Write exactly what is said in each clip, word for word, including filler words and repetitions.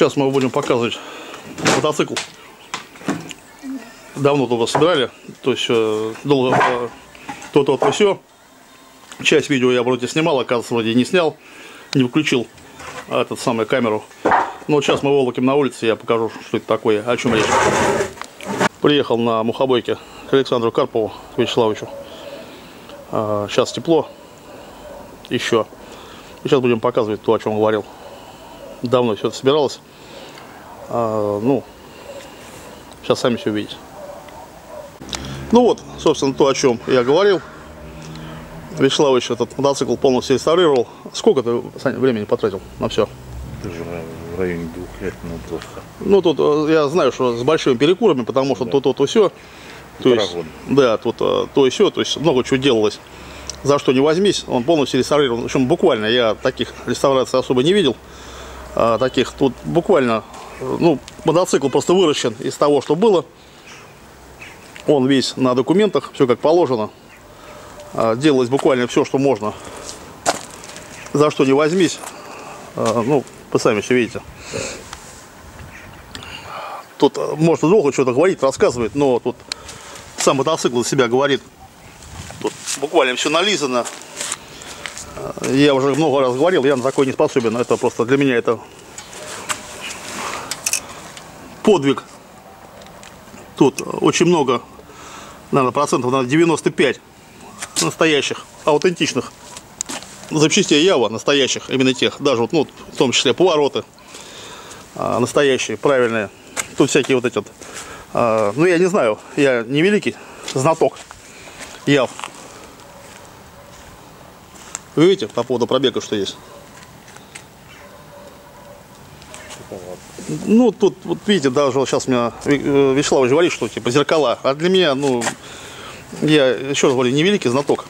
Сейчас мы будем показывать мотоцикл. Давно туда собирали, то есть долго то-то, то все. Часть видео я вроде снимал, оказывается, вроде не снял, не включил этот самый камеру. Но сейчас мы волоким на улице, я покажу, что это такое, о чем речь. Приехал на мухобойке к Александру Карпову, к Вячеславовичу. Сейчас тепло еще. И сейчас будем показывать то, о чем говорил. Давно все это собиралось. Ну, сейчас сами все увидите. Ну вот, собственно, то, о чем я говорил. Вячеславович этот мотоцикл полностью реставрировал. Сколько ты, Саня, времени потратил на все? В районе двух лет, ну просто. Ну тут я знаю, что с большими перекурами, потому что да. то то то все. То есть, да, тут то и все, то есть много чего делалось. За что не возьмись, он полностью реставрирован. В общем, буквально я таких реставраций особо не видел. А, таких тут буквально, ну, мотоцикл просто выращен из того, что было. Он весь на документах, все как положено. А, делалось буквально все, что можно. За что не возьмись. А, ну, вы сами все видите. Тут можно долго что-то говорить, рассказывать, но тут сам мотоцикл из себя говорит. Тут буквально все нализано. Я уже много раз говорил, я на такое не способен. Это просто для меня это подвиг. Тут очень много, наверное, процентов, наверное, девяносто пять настоящих, аутентичных запчастей Ява, настоящих, именно тех, даже вот, ну, в том числе повороты настоящие, правильные. Тут всякие вот эти вот. Ну, я не знаю, я не великий знаток Яв. Вы видите по поводу пробега, что есть? Ну, тут, вот видите, даже вот сейчас меня Вячеславович говорит, что типа зеркала. А для меня, ну, я еще раз говорю, не великий знаток.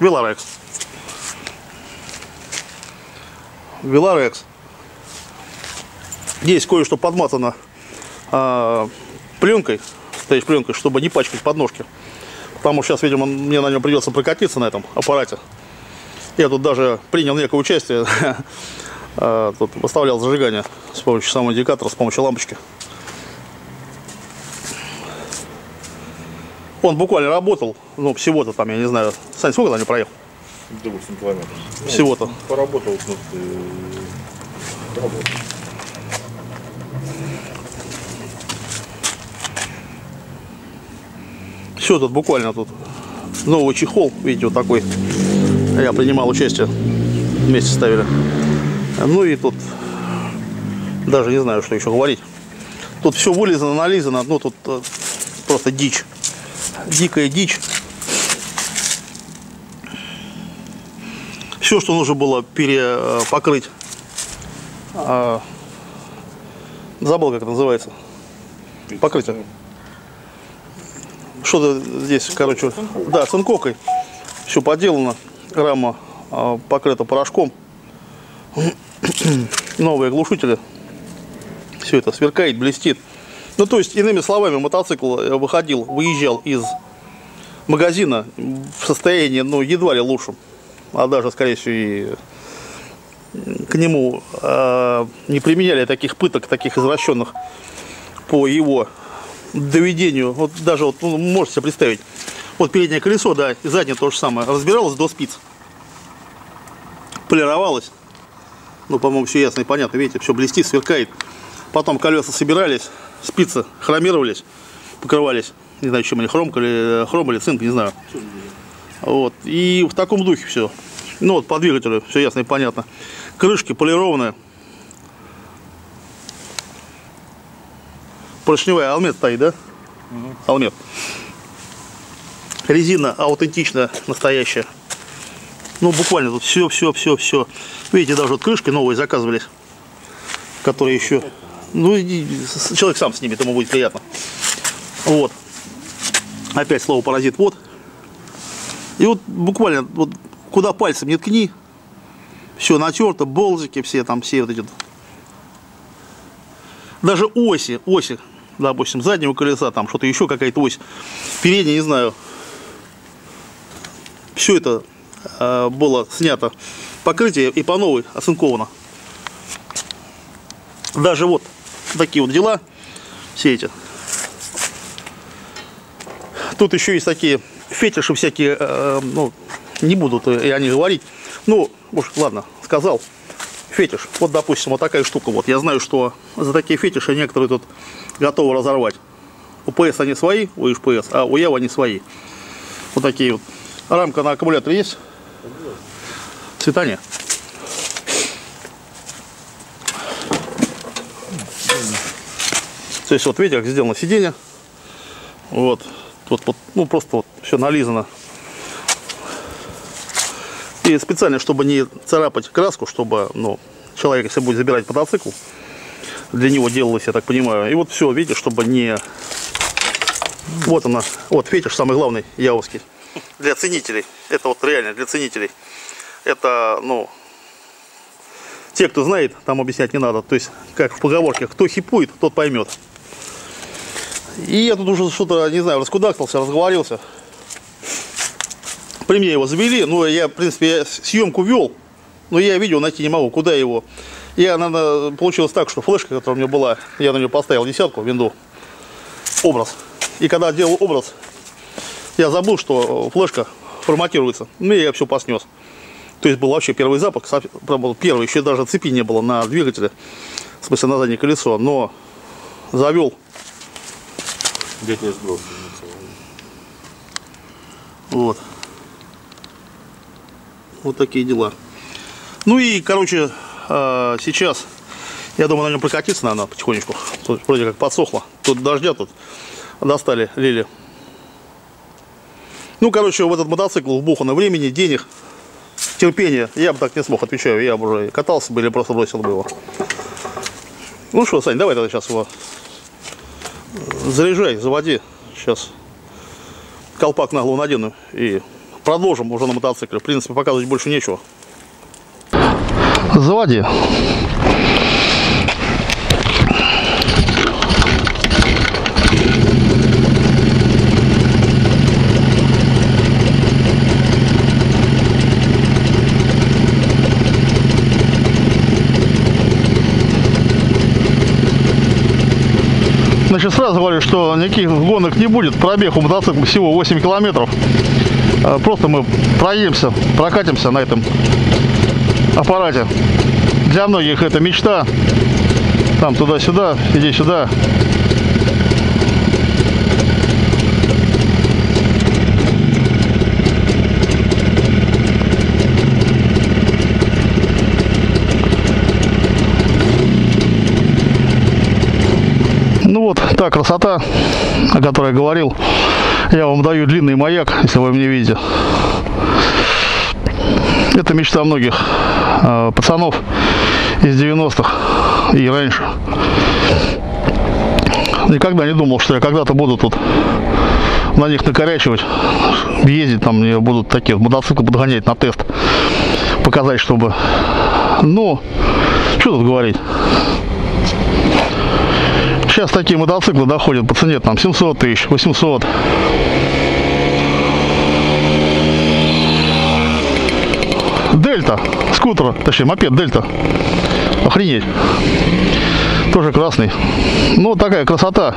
Веларекс. Веларекс. Здесь кое-что подматано э, пленкой, стоишь пленкой, чтобы не пачкать подножки. Потому что сейчас, видимо, мне на нем придется прокатиться на этом аппарате. Я тут даже принял некое участие. Тут выставлял зажигание с помощью самого индикатора, с помощью лампочки. Он буквально работал, ну, всего-то там, я не знаю. Сань, сколько там не проехал? восемь километров. Всего-то. Поработал, тут работал. Все тут буквально тут. Новый чехол, видите, вот такой. Я принимал участие. Вместе ставили. Ну и тут даже не знаю, что еще говорить. Тут все вылизано, нализано. Ну тут просто дичь. Дикая дичь. Все, что нужно было перепокрыть. Забыл, как это называется. Покрытие. Что-то здесь, короче, да, цинковкой. Все поделано. Рама э, покрыта порошком. Новые глушители. Все это сверкает, блестит. Ну, то есть, иными словами, мотоцикл выходил, выезжал из магазина в состоянии, ну, едва ли лучшем. А даже, скорее всего, и к нему э, не применяли таких пыток, таких извращенных по его доведению. Вот даже вот, ну, можете себе представить, вот переднее колесо, да, и заднее то же самое, разбиралось до спиц, полировалось, ну, по-моему, все ясно и понятно, видите, все блестит, сверкает. Потом колеса собирались, спицы хромировались, покрывались, не знаю, чем они, хромкали, хром или цинк, не знаю. Вот, и в таком духе все. Ну, вот по двигателю все ясно и понятно. Крышки полированные. Поршневая алмет стоит, да? Угу. Алмет. Резина аутентичная, настоящая. Ну, буквально тут все, все, все, все. Видите, даже вот крышки новые заказывались, которые еще... Ну, человек сам снимет, ему будет приятно. Вот. Опять слово паразит. Вот. И вот буквально, вот куда пальцем не ткни, все натерто, болзики все там, все вот эти... Даже оси, оси, допустим, заднего колеса, там что-то еще, какая-то ось, передняя, не знаю. Все это э, было снято покрытие и по новой оцинковано. Даже вот такие вот дела, все эти. Тут еще есть такие фетиши всякие, э, ну, не будут я не говорить. Ну, может, ладно, сказал. Фетиш. Вот, допустим, вот такая штука. Вот я знаю, что за такие фетиши некоторые тут готовы разорвать. У ПС они свои, у ИЖПС, а у ЕВ они свои. Вот такие вот. Рамка на аккумулятор есть? Цвета нет. То есть вот видите, как сделано сиденье. Вот. Тут вот, ну просто вот все нализано. И специально, чтобы не царапать краску, чтобы, ну, человек, если будет забирать мотоцикл, для него делалось, я так понимаю. И вот все, видите, чтобы не... Вот она, вот фетиш самый главный, яузский. Для ценителей, это вот реально для ценителей. Это, ну, те, кто знает, там объяснять не надо. То есть, как в поговорке, кто хипует, тот поймет. И я тут уже что-то, не знаю, раскудахтался, разговорился. При мне его завели, но я, в принципе, я съемку вел, но я видео найти не могу, куда его. Я, наверное, получилось так, что флешка, которая у меня была, я на нее поставил десятку, винду, образ. И когда делал образ, я забыл, что флешка форматируется, ну и я все поснес. То есть был вообще первый запах, был первый, еще даже цепи не было на двигателе, в смысле на заднее колесо, но завел. Здесь не сброс. Вот. Вот такие дела. Ну и, короче, сейчас, я думаю, на нем прокатиться надо потихонечку. Тут вроде как подсохло. Тут дождя тут достали, лили. Ну, короче, в этот мотоцикл вбухано времени, денег, терпения. Я бы так не смог, отвечаю. Я бы уже катался бы или просто бросил бы его. Ну что, Сань, давай тогда сейчас его заряжай, заводи. Сейчас колпак на голову надену и... Продолжим уже на мотоцикле. В принципе, показывать больше нечего. Заводи. Значит, сразу говорю, что никаких гонок не будет. Пробег у мотоцикла всего восемь километров. Просто мы проедемся, прокатимся на этом аппарате. Для многих это мечта. Там туда-сюда, иди сюда. Ну вот та красота, о которой я говорил. Я вам даю длинный маяк, если вы меня видите. Это мечта многих э, пацанов из девяностых и раньше. Никогда не думал, что я когда-то буду тут на них накорячивать, ездить там, мне будут такие вот мотоциклы подгонять на тест, показать, чтобы... Ну, что тут говорить? Сейчас такие мотоциклы доходят по цене там семьсот тысяч, восемьсот. Дельта, скутер, точнее мопед Дельта. Охренеть. Тоже красный. Ну, такая красота.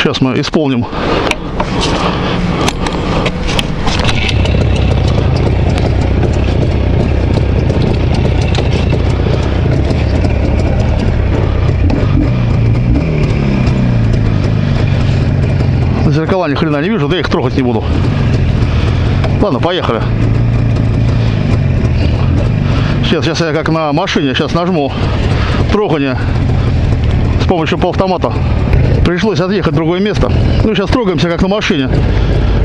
Сейчас мы исполним. Зеркала ни хрена не вижу, да я их трогать не буду. Ладно, поехали. Сейчас, сейчас я как на машине, сейчас нажму трогание с помощью полуавтомата. Пришлось отъехать в другое место. Ну, сейчас трогаемся как на машине,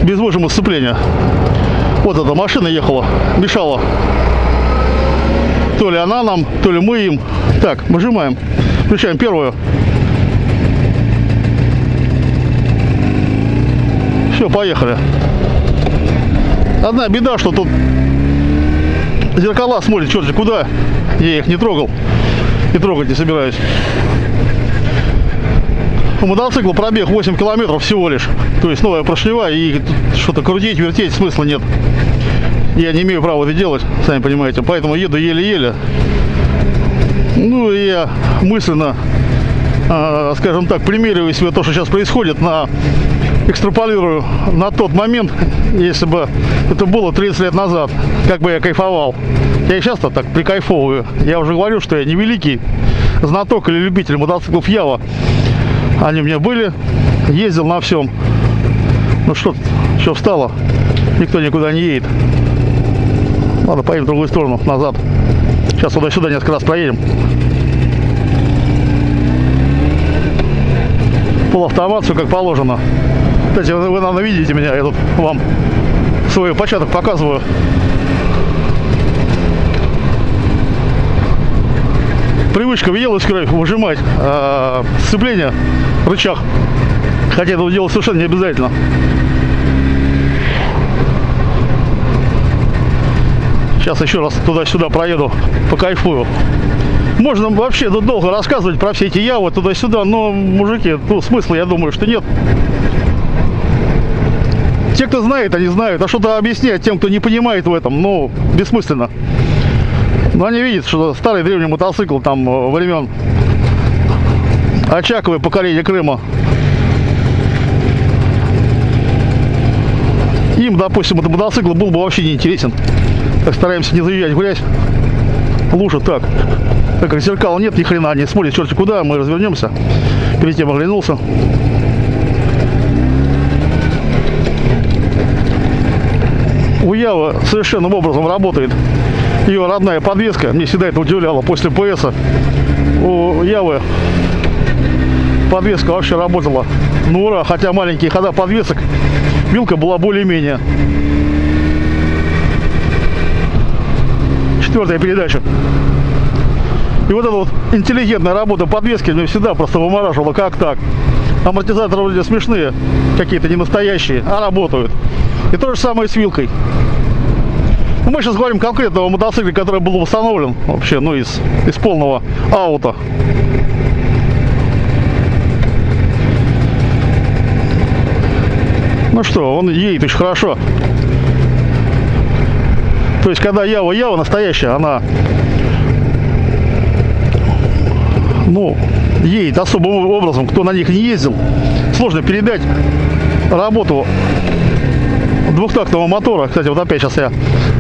без выжима сцепления. Вот эта машина ехала, мешала. То ли она нам, то ли мы им. Так, нажимаем, включаем первую. Все, поехали. Одна беда, что тут зеркала смотрят, черт же куда. Я их не трогал и трогать не собираюсь. У мотоцикла пробег восемь километров всего лишь. То есть новая поршневая, и что-то крутить, вертеть смысла нет. я не имею права это делать, сами понимаете, поэтому еду еле-еле. Ну и я мысленно, э, скажем так, примериваю себе то, что сейчас происходит, на экстраполирую на тот момент, если бы это было тридцать лет назад, как бы я кайфовал. Я и сейчас-то так прикайфовываю. Я уже говорю, что я не великий знаток или любитель мотоциклов Ява. Они у меня были, ездил на всем. Ну что, что встало? Никто никуда не едет. Ладно, поедем в другую сторону, назад. Сейчас туда-сюда несколько раз проедем. Полуавтомат, все как положено. Кстати, вы, вы, наверное, видите меня, я тут вам свой початок показываю. Привычка въелась в кровь, выжимать э, сцепление в рычаг. Хотя этого делать совершенно не обязательно. Сейчас еще раз туда-сюда проеду, покайфую. Можно вообще тут долго рассказывать про все эти явы туда-сюда, но, мужики, ну, смысла, я думаю, что нет. Те, кто знает, они знают, а что-то объяснять тем, кто не понимает в этом, ну, бессмысленно. Но они видят, что старый древний мотоцикл, там, времен Очаковой, поколения Крыма. Им, допустим, этот мотоцикл был бы вообще не интересен. Так стараемся не заезжать в грязь. Лучше так. Так как зеркала нет, ни хрена, не смотрит черти куда, мы развернемся. Перед тем оглянулся. У Явы совершенным образом работает ее родная подвеска. Мне всегда это удивляло после ПС. У Явы подвеска вообще работала. Ну ура, хотя маленькие хода подвесок, вилка была более-менее. Четвертая передача. И вот эта вот интеллигентная работа подвески мне всегда просто вымораживала, как так. Амортизаторы вроде смешные, какие-то не настоящие, а работают. И то же самое с вилкой. Ну, мы сейчас говорим конкретно о мотоцикле, который был восстановлен вообще, ну, из, из полного аута. Ну что, он едет очень хорошо. То есть, когда Ява, Ява настоящая, она, ну, едет особым образом. Кто на них не ездил, сложно передать работу двухтактного мотора. Кстати, вот опять сейчас я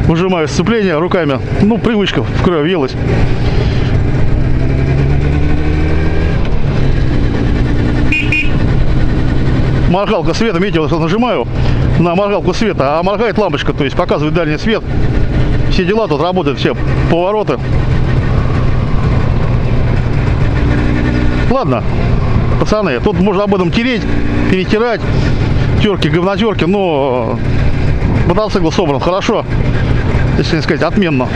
выжимаю сцепление руками. Ну, привычка в кровь въелась. Моргалка света, видите, вот нажимаю на моргалку света, а моргает лампочка, то есть показывает дальний свет. Все дела тут работают, все повороты. Ладно, пацаны, тут можно об этом тереть, перетирать, терки, говнотерки, но мотоцикл собран хорошо, если не сказать отменно.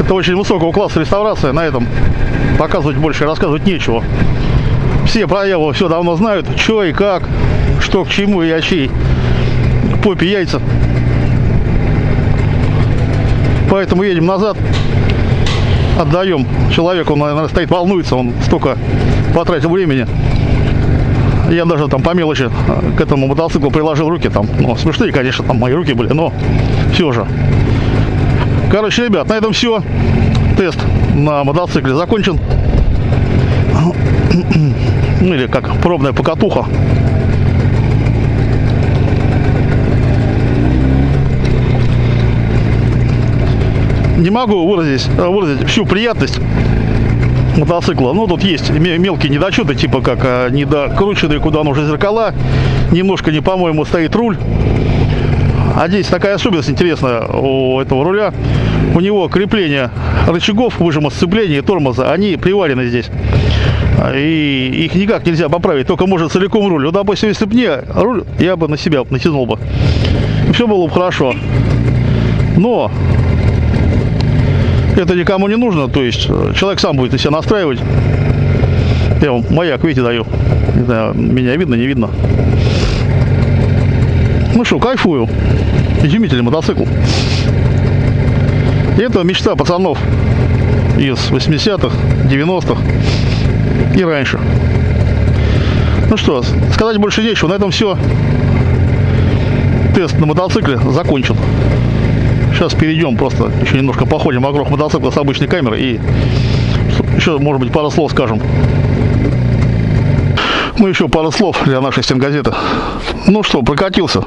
Это очень высокого класса реставрация, на этом показывать больше и рассказывать нечего. Все про Яву все давно знают, что и как, что к чему и о чьей попе яйца. Поэтому едем назад. Отдаем человеку, он, наверное, стоит, волнуется, он столько потратил времени. Я даже там по мелочи к этому мотоциклу приложил руки, там, ну, смешные, конечно, там мои руки были, но все же. Короче, ребят, на этом все. Тест на мотоцикле закончен. Ну, или как пробная покатуха. Не могу выразить, выразить всю приятность мотоцикла. Ну, тут есть мелкие недочеты, типа как недокрученные, куда нужны зеркала. Немножко не, по-моему, стоит руль. А здесь такая особенность интересная у этого руля. У него крепление рычагов, выжима сцепления и тормоза, они приварены здесь. И их никак нельзя поправить, только может целиком руль. Ну, допустим, если бы не руль, я бы на себя натянул бы. И все было бы хорошо. Но это никому не нужно, то есть человек сам будет на себя настраивать. Я вам маяк, видите, даю. Не знаю, меня видно, не видно. Ну что, кайфую. Изумительный мотоцикл. И это мечта пацанов из восьмидесятых, девяностых и раньше. Ну что, сказать больше нечего. На этом все. Тест на мотоцикле закончен. Сейчас перейдем, просто еще немножко походим вокруг мотоцикла с обычной камеры и еще, может быть, пару слов скажем. Ну, еще пару слов для нашей стенгазеты. Ну что, прокатился,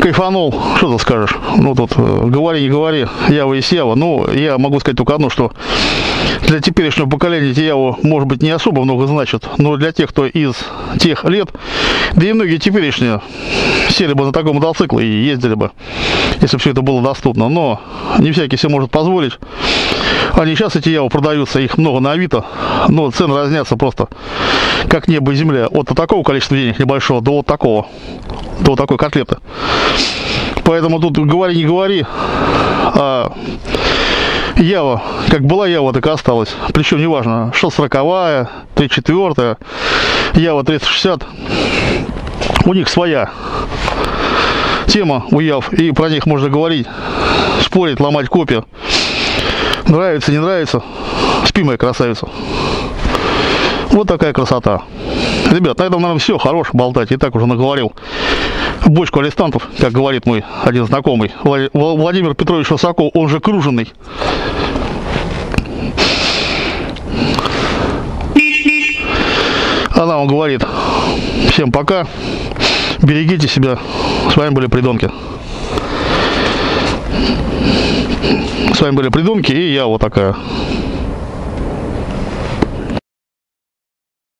кайфанул, что ты скажешь? Ну, тут говори, не говори, Ява и Сява. Ну, я могу сказать только одно, что для теперешнего поколения эти Явы, может быть, не особо много значат, но для тех, кто из тех лет, да и многие теперешние сели бы на такой мотоцикл и ездили бы, если бы все это было доступно. Но не всякий себе может позволить. Они сейчас, эти Явы, продаются, их много на Авито, но цены разнятся просто как небо и земля. От такого количества денег небольшого до вот такого, до вот такой котлеты. Поэтому тут говори, не говори, а Ява, как была Ява, так и осталась. Причем неважно, шестьсот сороковая, тридцать четвёртая, Ява триста шестьдесят. У них своя тема, у Яв, и про них можно говорить, спорить, ломать копии. Нравится, не нравится. Спи, моя красавица. Вот такая красота. Ребят, на этом, наверное, все. Хорош болтать. И так уже наговорил бочку арестантов, как говорит мой один знакомый. Владимир Петрович Высоков, он же Круженный. А нам он говорит: всем пока. Берегите себя. С вами были Придонки. С вами были Придонки и я вот такая.